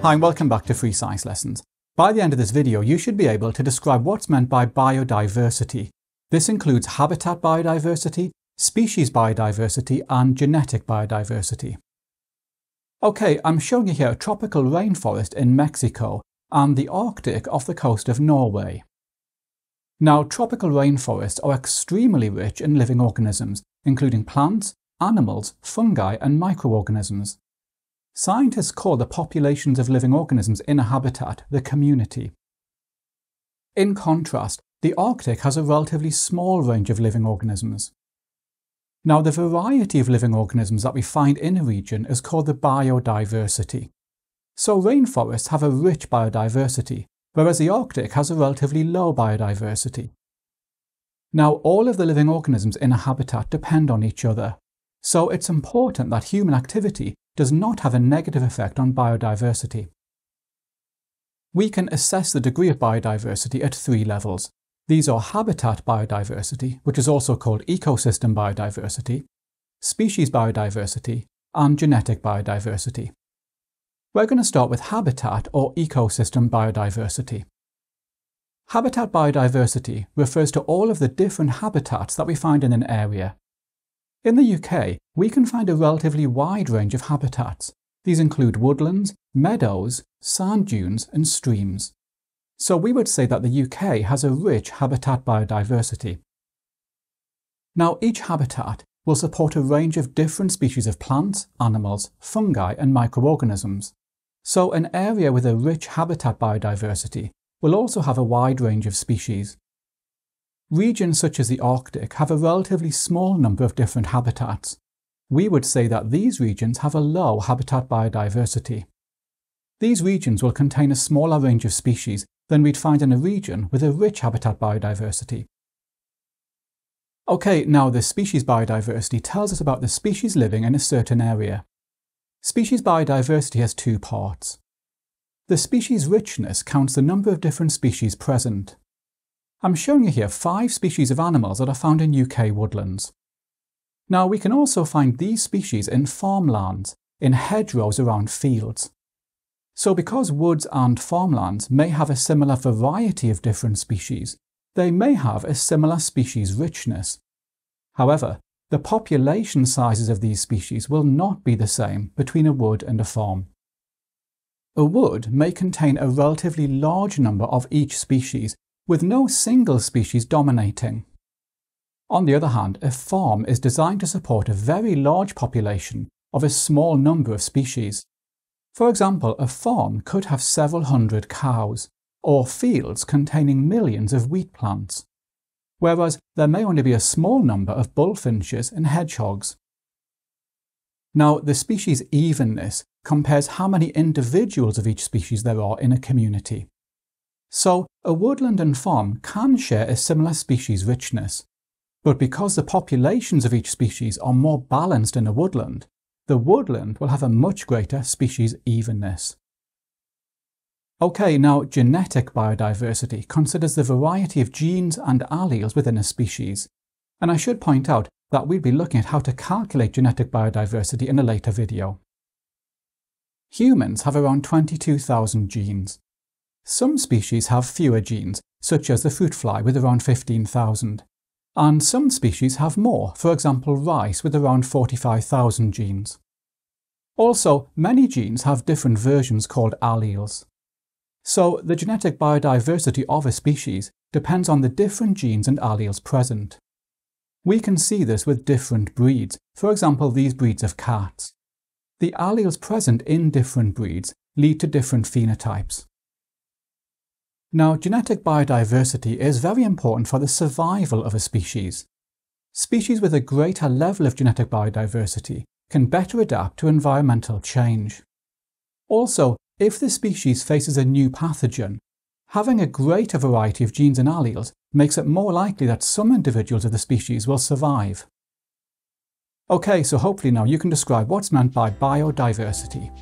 Hi and welcome back to Free Science Lessons. By the end of this video you should be able to describe what's meant by biodiversity. This includes habitat biodiversity, species biodiversity and genetic biodiversity. Okay, I'm showing you here a tropical rainforest in Mexico and the Arctic off the coast of Norway. Now, tropical rainforests are extremely rich in living organisms, including plants, animals, fungi and microorganisms. Scientists call the populations of living organisms in a habitat the community. In contrast, the Arctic has a relatively small range of living organisms. Now, the variety of living organisms that we find in a region is called the biodiversity. So rainforests have a rich biodiversity, whereas the Arctic has a relatively low biodiversity. Now, all of the living organisms in a habitat depend on each other, so it's important that human activity does not have a negative effect on biodiversity. We can assess the degree of biodiversity at three levels. These are habitat biodiversity, which is also called ecosystem biodiversity, species biodiversity, and genetic biodiversity. We're going to start with habitat or ecosystem biodiversity. Habitat biodiversity refers to all of the different habitats that we find in an area. In the UK, we can find a relatively wide range of habitats. These include woodlands, meadows, sand dunes and streams. So we would say that the UK has a rich habitat biodiversity. Now, each habitat will support a range of different species of plants, animals, fungi and microorganisms. So an area with a rich habitat biodiversity will also have a wide range of species. Regions such as the Arctic have a relatively small number of different habitats. We would say that these regions have a low habitat biodiversity. These regions will contain a smaller range of species than we'd find in a region with a rich habitat biodiversity. Okay, now the species biodiversity tells us about the species living in a certain area. Species biodiversity has two parts. The species richness counts the number of different species present. I'm showing you here 5 species of animals that are found in UK woodlands. Now, we can also find these species in farmlands, in hedgerows around fields. So because woods and farmlands may have a similar variety of different species, they may have a similar species richness. However, the population sizes of these species will not be the same between a wood and a farm. A wood may contain a relatively large number of each species, with no single species dominating. On the other hand, a farm is designed to support a very large population of a small number of species. For example, a farm could have several hundred cows, or fields containing millions of wheat plants, whereas there may only be a small number of bullfinches and hedgehogs. Now, the species evenness compares how many individuals of each species there are in a community. So, a woodland and farm can share a similar species richness, but because the populations of each species are more balanced in a woodland, the woodland will have a much greater species evenness. Okay, now genetic biodiversity considers the variety of genes and alleles within a species. And I should point out that we'd be looking at how to calculate genetic biodiversity in a later video. Humans have around 22,000 genes. Some species have fewer genes, such as the fruit fly with around 15,000. And some species have more, for example rice with around 45,000 genes. Also, many genes have different versions called alleles. So, the genetic biodiversity of a species depends on the different genes and alleles present. We can see this with different breeds, for example these breeds of cats. The alleles present in different breeds lead to different phenotypes. Now, genetic biodiversity is very important for the survival of a species. Species with a greater level of genetic biodiversity can better adapt to environmental change. Also, if the species faces a new pathogen, having a greater variety of genes and alleles makes it more likely that some individuals of the species will survive. Okay, so hopefully now you can describe what's meant by biodiversity.